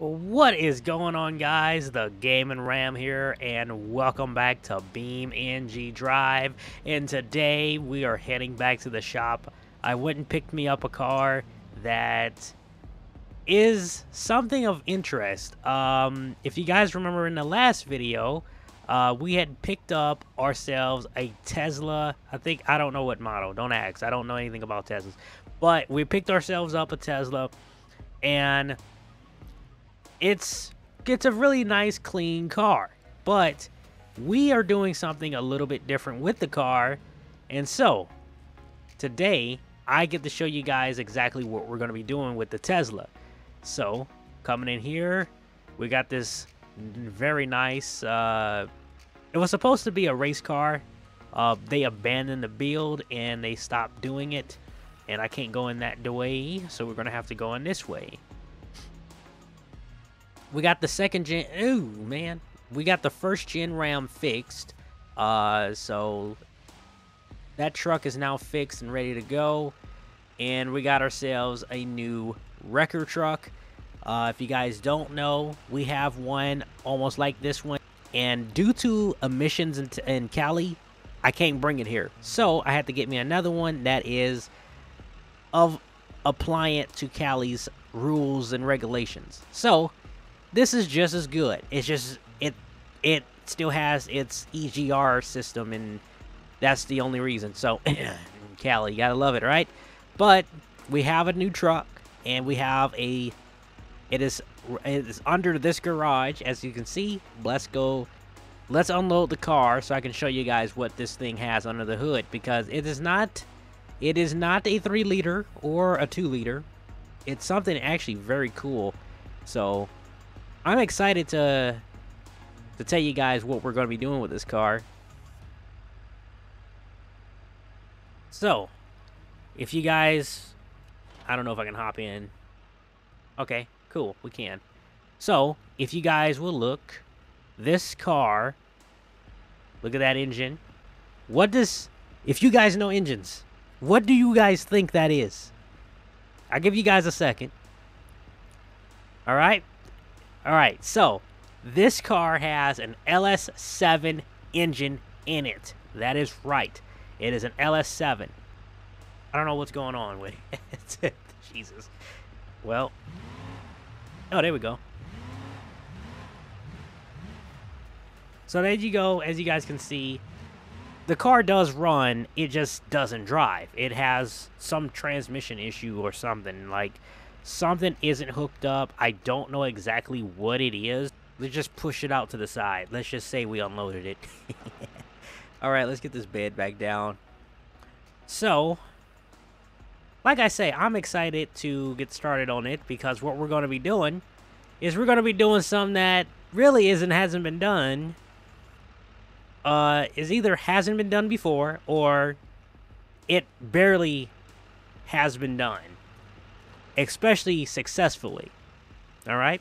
What is going on, guys? The Gaming Ram here, and welcome back to BeamNG Drive. And today we are heading back to the shop. I went and picked me up a car that is something of interest. If you guys remember in the last video, we had picked up ourselves a Tesla. I don't know what model. Don't ask. I don't know anything about Teslas. But we picked ourselves up a Tesla, and it's a really nice, clean car, but we are doing something a little bit different with the car. And so today I get to show you guys exactly what we're going to be doing with the Tesla. So coming in here, we got this very nice, it was supposed to be a race car. They abandoned the build and they stopped doing it, and I can't go in that way, so we're going to have to go in this way. We got the second gen. Ooh, man. We got the first gen Ram fixed. So that truck is now fixed and ready to go. And we got ourselves a new wrecker truck. If you guys don't know, we have one almost like this one. And due to emissions in Cali, I can't bring it here. So I had to get me another one that is of appliant to Cali's rules and regulations. So this is just as good. It's just it still has its EGR system, and that's the only reason. So Cali, you gotta love it, right? But we have a new truck, and we have a it is under this garage, as you can see. Let's unload the car so I can show you guys what this thing has under the hood, because it is not a 3-liter or a 2-liter. It's something actually very cool. So I'm excited to tell you guys what we're going to be doing with this car. So, if you guys, I don't know if I can hop in. Okay, cool, we can. So, if you guys will look, this car, look at that engine. If you guys know engines, what do you guys think that is? I'll give you guys a second. All right. Alright, so this car has an LS7 engine in it. That is right. It is an LS7. I don't know what's going on with it. Jesus. Well. Oh, there we go. So there you go. As you guys can see, the car does run. It just doesn't drive. It has some transmission issue or something. Like, something isn't hooked up. I don't know exactly what it is. Let's just push it out to the side. Let's just say we unloaded it. All right, let's get this bed back down. So, like I say, I'm excited to get started on it, because what we're going to be doing is we're going to be doing something that really hasn't been done. Is either hasn't been done before, or it barely has been done. Especially successfully. All right.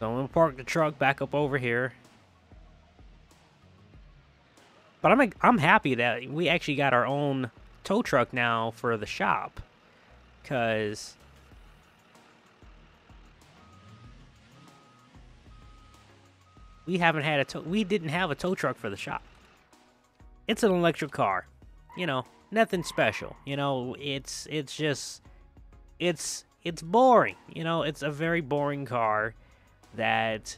So I'm gonna park the truck back up over here. But I'm happy that we actually got our own tow truck now for the shop, because we haven't had we didn't have a tow truck for the shop. It's an electric car, you know, nothing special, you know, it's boring, you know, it's a very boring car that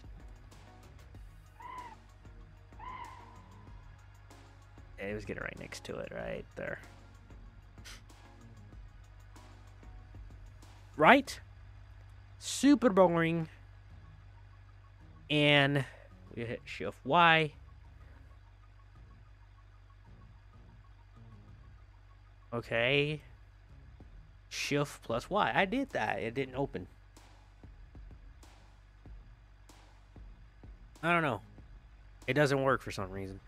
it was getting right next to it right there. Right? Super boring. And we hit shift Y. Okay. Shift plus Y. I did that. It didn't open. I don't know. It doesn't work for some reason.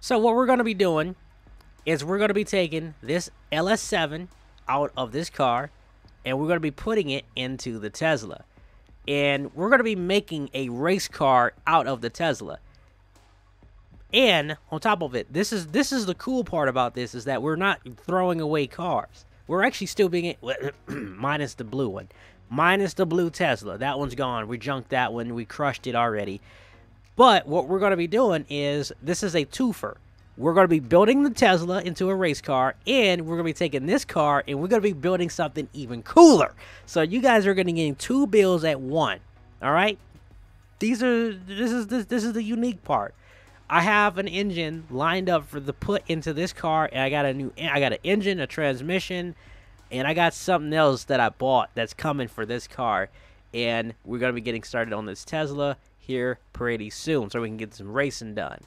So what we're going to be doing is we're going to be taking this LS7 out of this car, and we're going to be putting it into the Tesla. And we're going to be making a race car out of the Tesla. And on top of it, this is the cool part about this, is that we're not throwing away cars. We're actually still being, minus the blue one, minus the blue Tesla. That one's gone. We junked that one. We crushed it already. But what we're going to be doing is, this is a twofer. We're going to be building the Tesla into a race car, and we're going to be taking this car, and we're going to be building something even cooler. So you guys are going to get two builds at one. All right. This is the unique part. I have an engine lined up for the put into this car, and I got an engine, a transmission, and I got something else that I bought that's coming for this car, and we're going to be getting started on this Tesla here pretty soon, so we can get some racing done.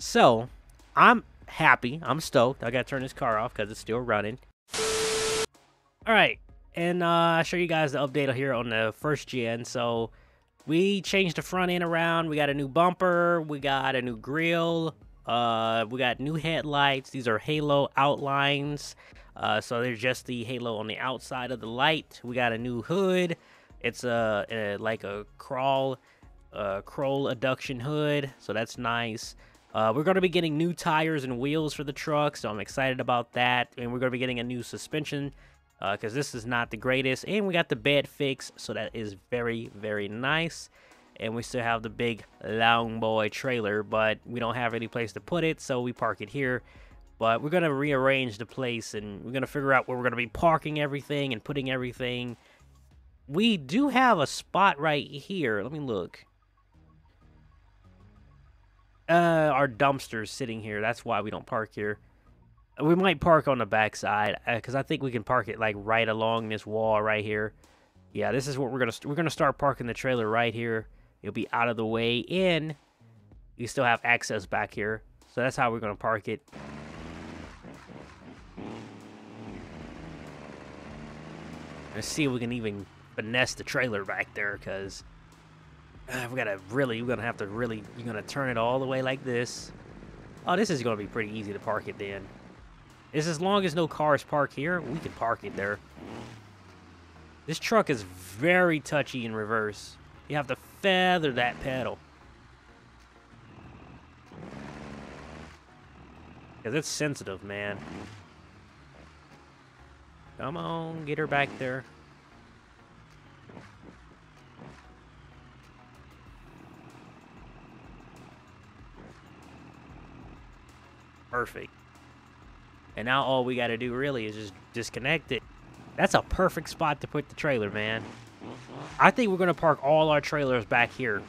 So I'm happy. I'm stoked. I got to turn this car off because it's still running. All right, and I'll show you guys the update here on the first gen. So we changed the front end around. We got a new bumper. We got a new grill. We got new headlights. These are halo outlines. So there's just the halo on the outside of the light. We got a new hood. It's like a croll adduction hood. So that's nice. We're going to be getting new tires and wheels for the truck. So I'm excited about that. And we're going to be getting a new suspension, because this is not the greatest, and we got the bed fixed, so that is very, very nice. And we still have the big long boy trailer, but we don't have any place to put it, so we park it here. But we're gonna rearrange the place, and we're gonna figure out where we're gonna be parking everything and putting everything. We do have a spot right here. Let me look. Our dumpster's sitting here. That's why we don't park here. We might park on the backside, because I think we can park it like right along this wall right here. Yeah, this is what we're gonna start parking the trailer right here. It'll be out of the way, and you still have access back here. So that's how we're gonna park it. Let's see if we can even finesse the trailer back there, because you're gonna turn it all the way like this. Oh, this is gonna be pretty easy to park it then. It's as long as no cars park here, we can park it there. This truck is very touchy in reverse. You have to feather that pedal, because it's sensitive, man. Come on, get her back there. Perfect. And now all we got to do really is just disconnect it. That's a perfect spot to put the trailer, man. I think we're going to park all our trailers back here.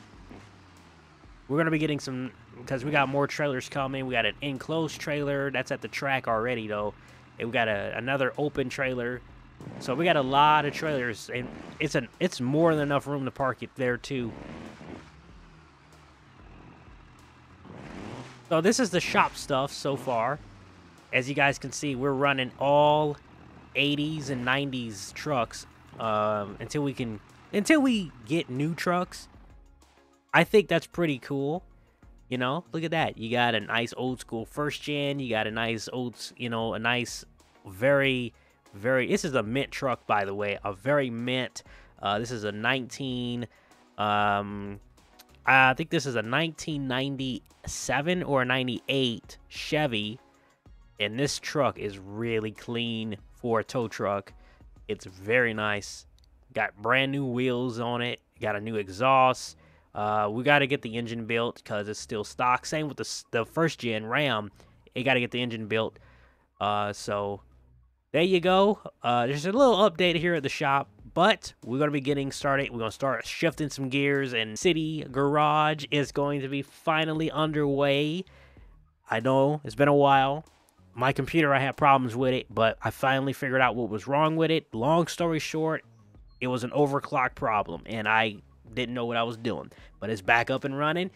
We're going to be getting some, because we got more trailers coming. We got an enclosed trailer. That's at the track already, though. And we got another open trailer. So we got a lot of trailers. And it's more than enough room to park it there, too. So this is the shop stuff so far. As you guys can see, we're running all 80s and 90s trucks until we get new trucks. I think that's pretty cool. You know, look at that. You got a nice old school first gen. You got a nice old, you know, a nice, very, very. This is a mint truck, by the way, a very mint. This is a 1997 or a 98 Chevy. And this truck is really clean for a tow truck. It's very nice. Got brand new wheels on it. Got a new exhaust. We got to get the engine built because it's still stock. Same with the first gen Ram. You got to get the engine built. So there you go. There's a little update here at the shop. But we're going to be getting started. We're going to start shifting some gears. And City Garage is going to be finally underway. I know it's been a while. My computer, I had problems with it, but I finally figured out what was wrong with it. Long story short, it was an overclock problem, and I didn't know what I was doing. But it's back up and running.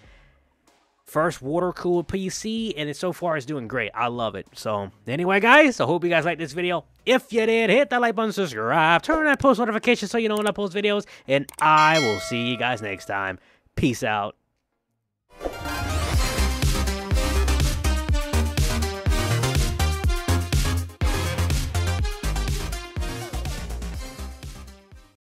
First water-cooled PC, and so far it's doing great. I love it. So anyway, guys, I hope you guys liked this video. If you did, hit that like button, subscribe, turn on that post notification so you know when I post videos, and I will see you guys next time. Peace out.